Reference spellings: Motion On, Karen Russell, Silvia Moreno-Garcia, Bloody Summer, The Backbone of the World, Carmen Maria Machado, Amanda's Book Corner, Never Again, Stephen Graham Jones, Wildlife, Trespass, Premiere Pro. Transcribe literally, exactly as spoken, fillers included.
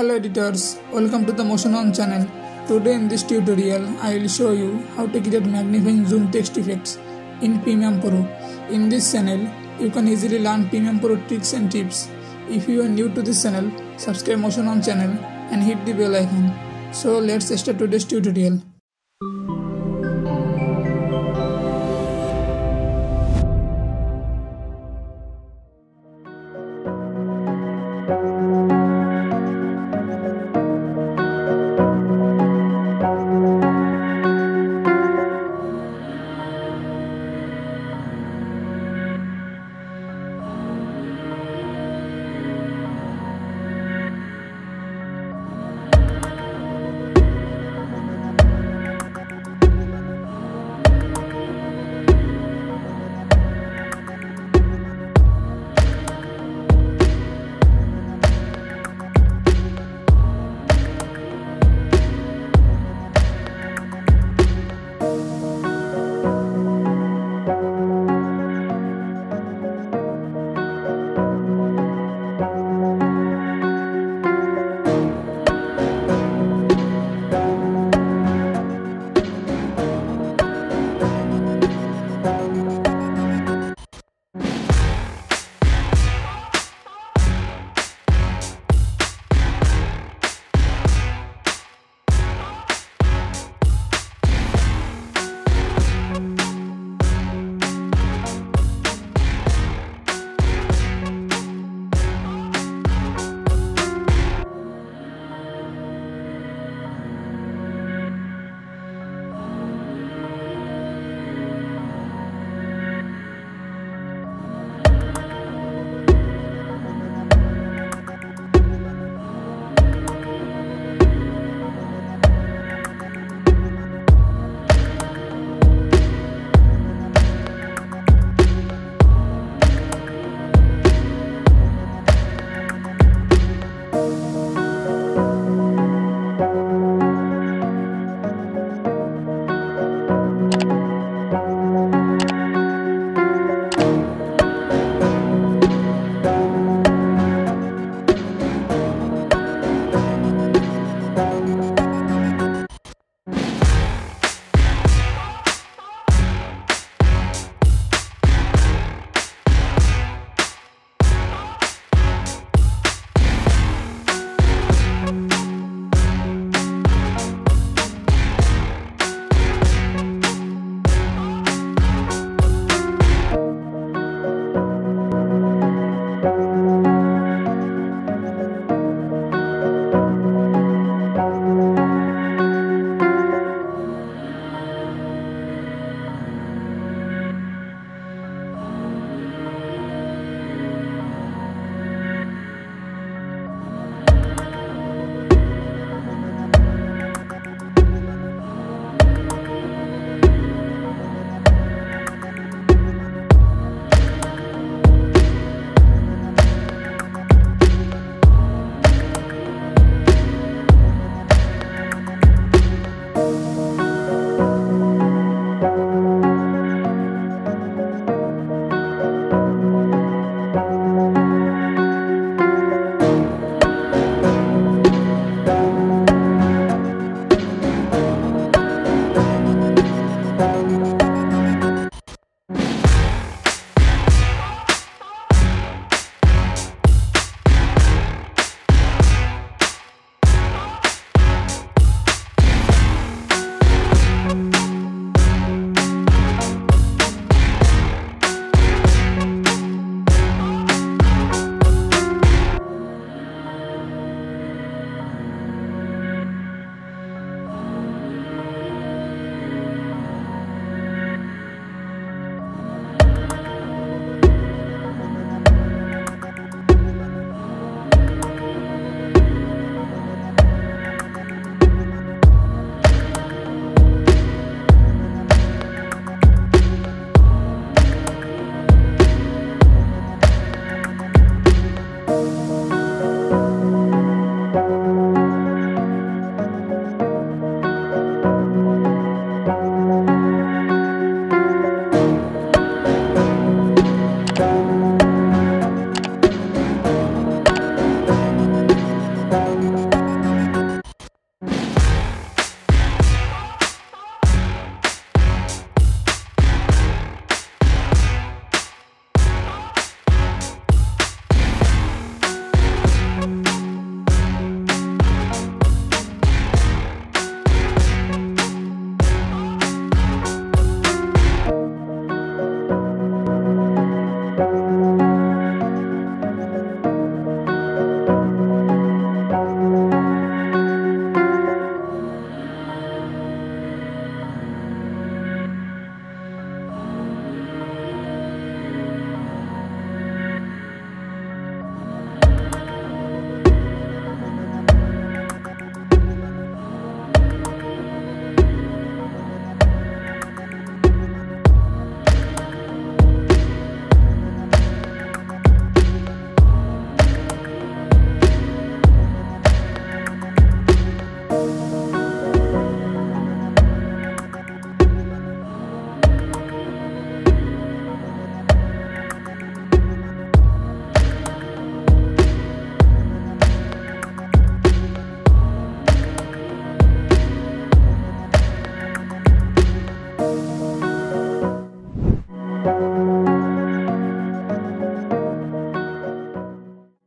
Hello editors, welcome to the Motion On channel. Today in this tutorial I will show you how to create magnifying zoom text effects in Premiere Pro. In this channel you can easily learn Premiere Pro tricks and tips. If you are new to this channel, subscribe Motion On channel and hit the bell icon. So let's start today's tutorial.